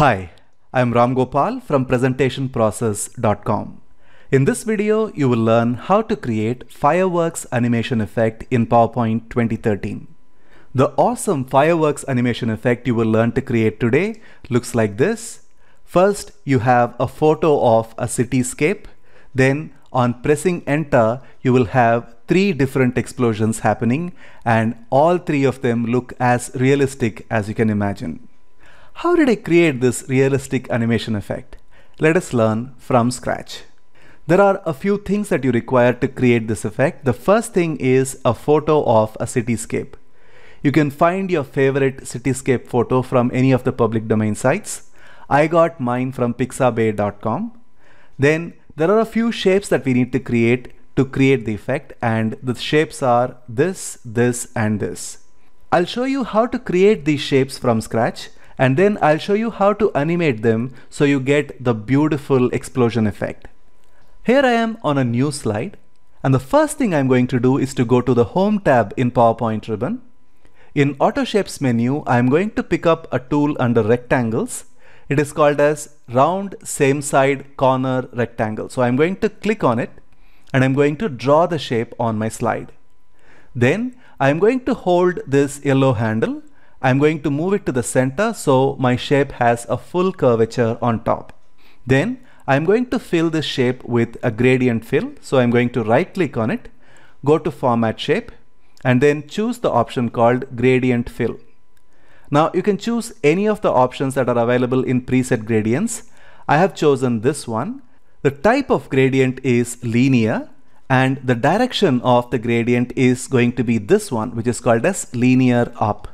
Hi, I'm Ram Gopal from presentationprocess.com. In this video, you will learn how to create fireworks animation effect in PowerPoint 2013. The awesome fireworks animation effect you will learn to create today looks like this. First, you have a photo of a cityscape. Then, on pressing enter, you will have three different explosions happening, and all three of them look as realistic as you can imagine. How did I create this realistic animation effect? Let us learn from scratch. There are a few things that you require to create this effect. The first thing is a photo of a cityscape. You can find your favorite cityscape photo from any of the public domain sites. I got mine from pixabay.com. Then there are a few shapes that we need to create the effect, and the shapes are this, this, and this. I'll show you how to create these shapes from scratch, and then I'll show you how to animate them so you get the beautiful explosion effect. Here I am on a new slide, and the first thing I'm going to do is to go to the Home tab in PowerPoint ribbon. In AutoShapes menu, I'm going to pick up a tool under Rectangles. It is called as Round Same Side Corner Rectangle. So I'm going to click on it, and I'm going to draw the shape on my slide. Then I'm going to hold this yellow handle. I'm going to move it to the center so my shape has a full curvature on top. Then I'm going to fill this shape with a gradient fill. So I'm going to right click on it, go to Format Shape, and then choose the option called Gradient Fill. Now you can choose any of the options that are available in preset gradients. I have chosen this one. The type of gradient is linear, and the direction of the gradient is going to be this one, which is called as linear up.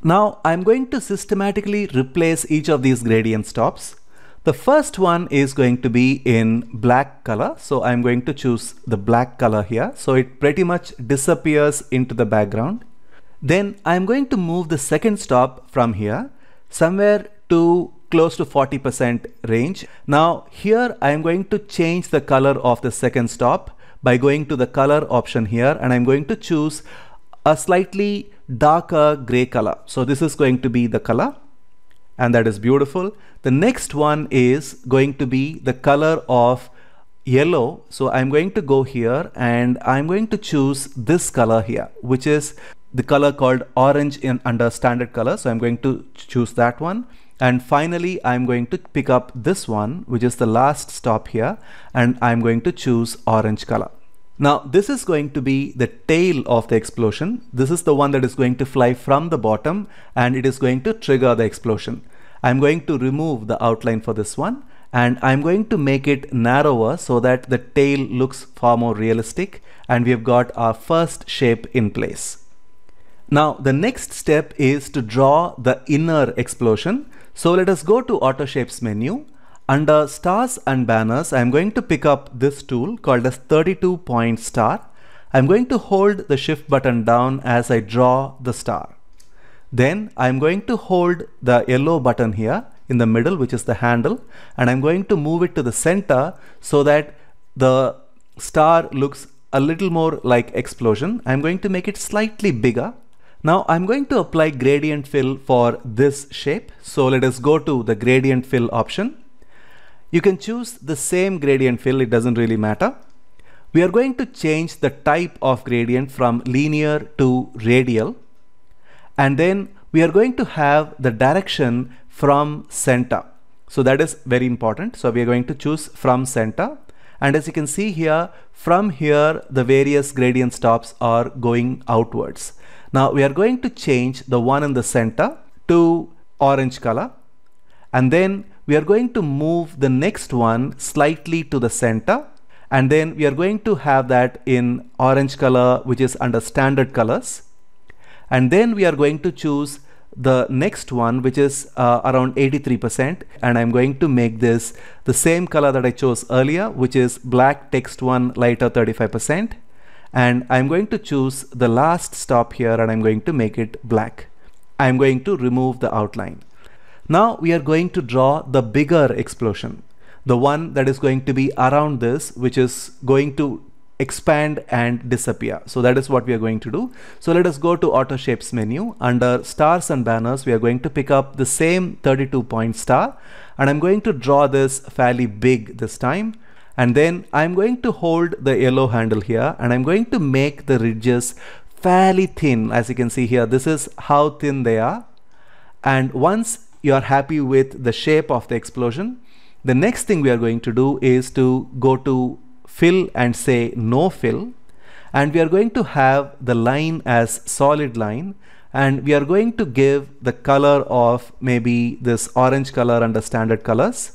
Now I'm going to systematically replace each of these gradient stops. The first one is going to be in black color, so I'm going to choose the black color here, so it pretty much disappears into the background. Then I'm going to move the second stop from here somewhere to close to 40% range. Now here I'm going to change the color of the second stop by going to the color option here, and I'm going to choose a slightly darker gray color. So this is going to be the color, and that is beautiful. The next one is going to be the color of yellow. So I'm going to go here, and I'm going to choose this color here, which is the color called orange under standard color. So I'm going to choose that one. And finally, I'm going to pick up this one, which is the last stop here, and I'm going to choose orange color. Now this is going to be the tail of the explosion. This is the one that is going to fly from the bottom, and it is going to trigger the explosion. I'm going to remove the outline for this one, and I'm going to make it narrower so that the tail looks far more realistic, and we've got our first shape in place. Now the next step is to draw the inner explosion. So let us go to AutoShapes menu. Under Stars and Banners, I'm going to pick up this tool called as 32-point star. I'm going to hold the shift button down as I draw the star. Then I'm going to hold the yellow button here in the middle, which is the handle, and I'm going to move it to the center so that the star looks a little more like explosion. I'm going to make it slightly bigger. Now I'm going to apply gradient fill for this shape. So let us go to the gradient fill option. You can choose the same gradient fill, it doesn't really matter. We are going to change the type of gradient from linear to radial. And then we are going to have the direction from center. So that is very important. So we are going to choose from center. And as you can see here, from here, the various gradient stops are going outwards. Now we are going to change the one in the center to orange color. And then we are going to move the next one slightly to the center, and then we are going to have that in orange color, which is under standard colors. And then we are going to choose the next one, which is around 83%, and I'm going to make this the same color that I chose earlier, which is black text one lighter 35%, and I'm going to choose the last stop here, and I'm going to make it black. I'm going to remove the outline. Now we are going to draw the bigger explosion, the one that is going to be around this, which is going to expand and disappear. So that is what we are going to do. So let us go to AutoShapes menu. Under stars and banners, we are going to pick up the same 32-point star, and I'm going to draw this fairly big this time. And then I'm going to hold the yellow handle here, and I'm going to make the ridges fairly thin. As you can see here, this is how thin they are. And once you are happy with the shape of the explosion, the next thing we are going to do is to go to fill and say no fill, and we are going to have the line as solid line, and we are going to give the color of maybe this orange color under standard colors,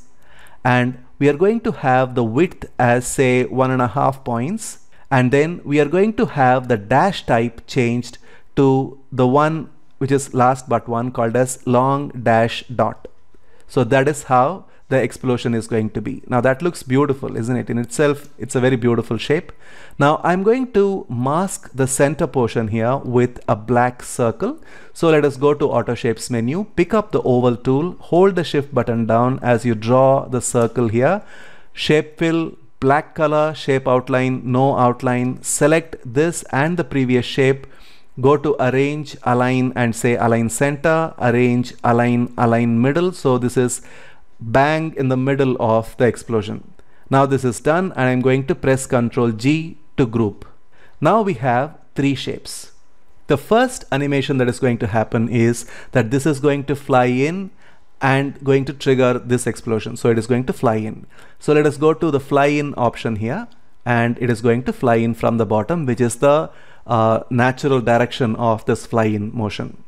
and we are going to have the width as say 1.5 points, and then we are going to have the dash type changed to the one which is last but one, called as long dash dot. So that is how the explosion is going to be. Now that looks beautiful, isn't it? In itself, it's a very beautiful shape. Now I'm going to mask the center portion here with a black circle. So let us go to AutoShapes menu, pick up the oval tool, hold the shift button down as you draw the circle here, shape fill, black color, shape outline, no outline, select this and the previous shape, go to arrange, align and say align center, arrange, align, align middle. So this is bang in the middle of the explosion. Now this is done, and I'm going to press Ctrl G to group. Now we have three shapes. The first animation that is going to happen is that this is going to fly in and going to trigger this explosion. So it is going to fly in. So let us go to the fly in option here, and it is going to fly in from the bottom, which is the natural direction of this fly in motion.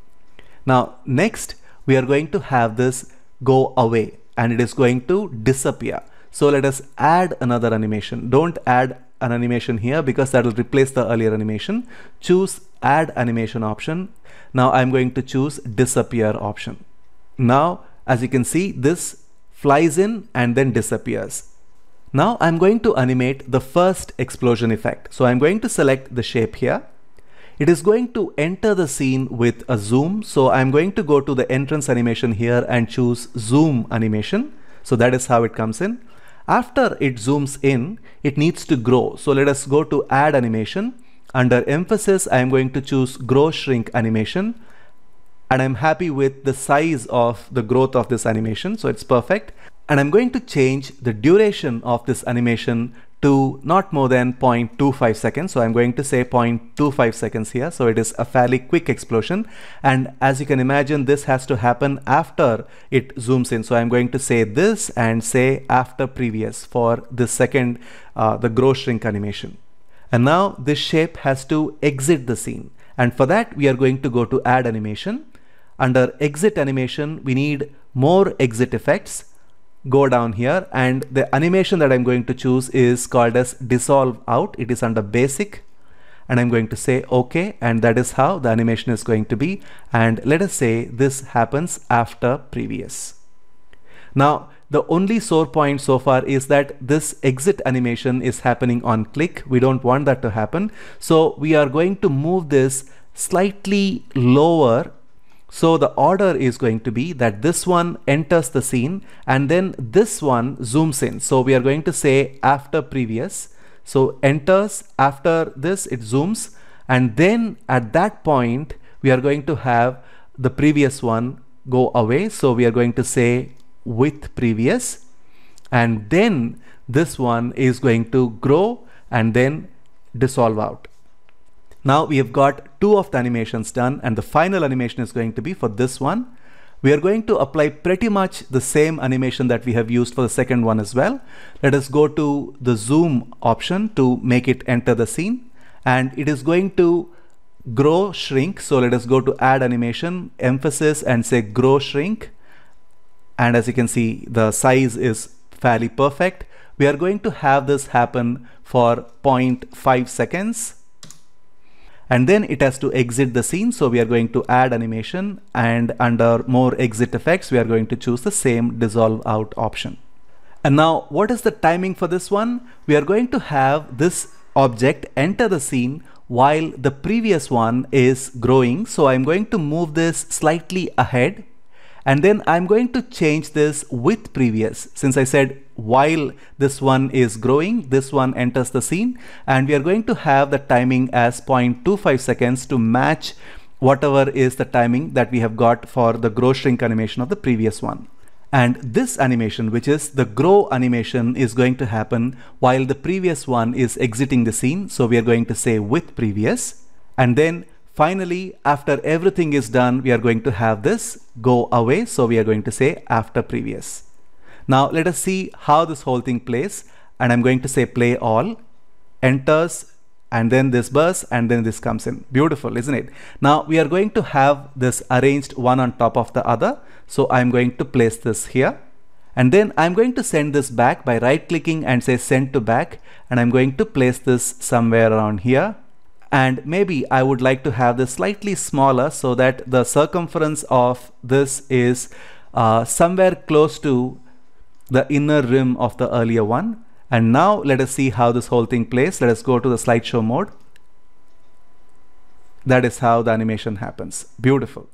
Now next we are going to have this go away, and it is going to disappear. So let us add another animation. Don't add an animation here because that will replace the earlier animation. Choose add animation option. Now I'm going to choose disappear option. Now as you can see, this flies in and then disappears. Now I'm going to animate the first explosion effect. So I'm going to select the shape here. It is going to enter the scene with a zoom. So I'm going to go to the entrance animation here and choose zoom animation. So that is how it comes in. After it zooms in, it needs to grow. So let us go to add animation. Under emphasis, I'm going to choose grow shrink animation. And I'm happy with the size of the growth of this animation. So it's perfect. And I'm going to change the duration of this animation to not more than 0.25 seconds. So I'm going to say 0.25 seconds here. So it is a fairly quick explosion. And as you can imagine, this has to happen after it zooms in. So I'm going to say this and say after previous for the second, the grow shrink animation. And now this shape has to exit the scene. And for that, we are going to go to add animation. Under exit animation, we need more exit effects. Go down here, and the animation that I'm going to choose is called as dissolve out. It is under basic, and I'm going to say okay, and that is how the animation is going to be. And let us say this happens after previous. Now the only sore point so far is that this exit animation is happening on click. We don't want that to happen, so we are going to move this slightly lower. So the order is going to be that this one enters the scene and then this one zooms in. So we are going to say after previous. So enters, after this it zooms, and then at that point we are going to have the previous one go away. So we are going to say with previous, and then this one is going to grow and then dissolve out. Now we have got two of the animations done, and the final animation is going to be for this one. We are going to apply pretty much the same animation that we have used for the second one as well. Let us go to the zoom option to make it enter the scene, and it is going to grow shrink. So let us go to add animation, emphasis and say grow shrink. And as you can see, the size is fairly perfect. We are going to have this happen for 0.5 seconds. And then it has to exit the scene. So we are going to add animation, and under more exit effects, we are going to choose the same dissolve out option. And now what is the timing for this one? We are going to have this object enter the scene while the previous one is growing. So I'm going to move this slightly ahead, and then I'm going to change this with previous. Since I said while this one is growing, this one enters the scene, and we are going to have the timing as 0.25 seconds to match whatever is the timing that we have got for the grow shrink animation of the previous one. And this animation, which is the grow animation, is going to happen while the previous one is exiting the scene. So we are going to say with previous, and then finally, after everything is done, we are going to have this go away. So we are going to say after previous. Now let us see how this whole thing plays, and I'm going to say play all, enters, and then this bursts, and then this comes in. Beautiful, isn't it? Now we are going to have this arranged one on top of the other. So I'm going to place this here, and then I'm going to send this back by right clicking and say send to back, and I'm going to place this somewhere around here. And maybe I would like to have this slightly smaller so that the circumference of this is somewhere close to the inner rim of the earlier one. And now let us see how this whole thing plays. Let us go to the slideshow mode. That is how the animation happens. Beautiful.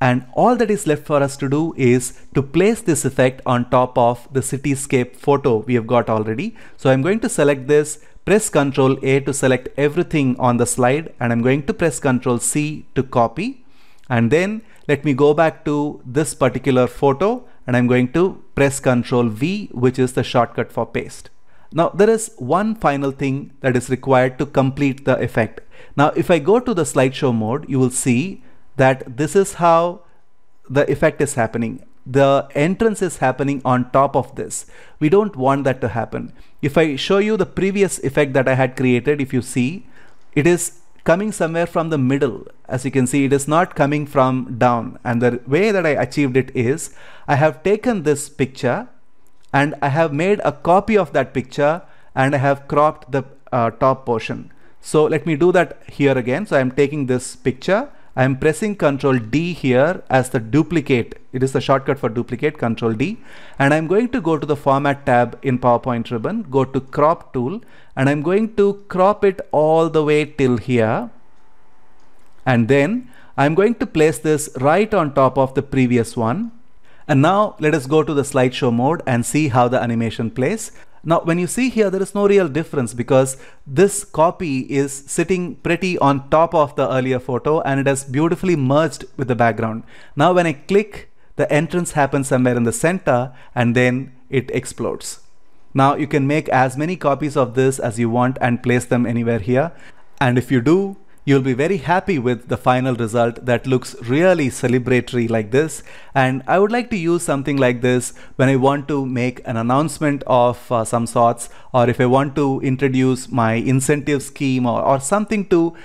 And all that is left for us to do is to place this effect on top of the cityscape photo we have got already. So I'm going to select this, press Ctrl A to select everything on the slide, and I'm going to press Ctrl C to copy. And then let me go back to this particular photo, and I'm going to press Ctrl V, which is the shortcut for paste. Now there is one final thing that is required to complete the effect. Now if I go to the slideshow mode, you will see that this is how the effect is happening. The entrance is happening on top of this. We don't want that to happen. If I show you the previous effect that I had created, if you see, it is coming somewhere from the middle. As you can see, it is not coming from down. And the way that I achieved it is, I have taken this picture and I have made a copy of that picture, and I have cropped the top portion. So let me do that here again. So I'm taking this picture, I'm pressing Ctrl D here as the duplicate. It is the shortcut for duplicate, Ctrl D. And I'm going to go to the Format tab in PowerPoint ribbon, go to Crop tool, and I'm going to crop it all the way till here. And then I'm going to place this right on top of the previous one. And now let us go to the slideshow mode and see how the animation plays. Now, when you see here, there is no real difference because this copy is sitting pretty on top of the earlier photo, and it has beautifully merged with the background. Now, when I click, the entrance happens somewhere in the center, and then it explodes. Now, you can make as many copies of this as you want and place them anywhere here. And if you do, you'll be very happy with the final result that looks really celebratory like this. And I would like to use something like this when I want to make an announcement of some sorts, or if I want to introduce my incentive scheme or something to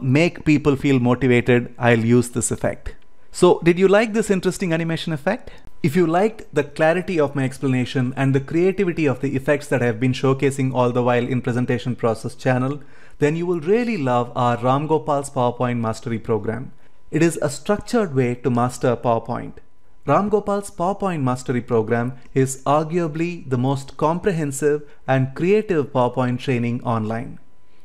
make people feel motivated, I'll use this effect. So did you like this interesting animation effect? If you liked the clarity of my explanation and the creativity of the effects that I have been showcasing all the while in Presentation Process channel, then you will really love our Ram Gopal's PowerPoint Mastery Program. It is a structured way to master PowerPoint. Ram Gopal's PowerPoint Mastery Program is arguably the most comprehensive and creative PowerPoint training online.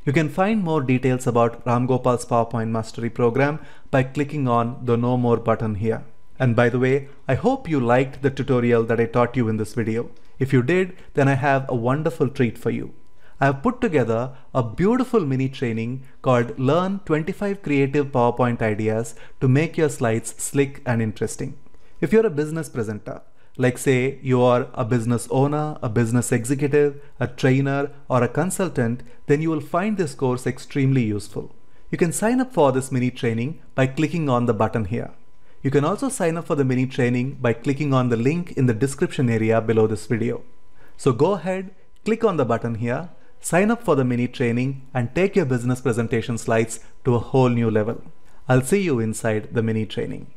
You can find more details about Ram Gopal's PowerPoint Mastery Program by clicking on the No More button here. And by the way, I hope you liked the tutorial that I taught you in this video. If you did, then I have a wonderful treat for you. I have put together a beautiful mini training called Learn 25 Creative PowerPoint Ideas to Make Your Slides Slick and Interesting. If you're a business presenter, like say you are a business owner, a business executive, a trainer, or a consultant, then you will find this course extremely useful. You can sign up for this mini training by clicking on the button here. You can also sign up for the mini training by clicking on the link in the description area below this video. So go ahead, click on the button here, sign up for the mini training, and take your business presentation slides to a whole new level. I'll see you inside the mini training.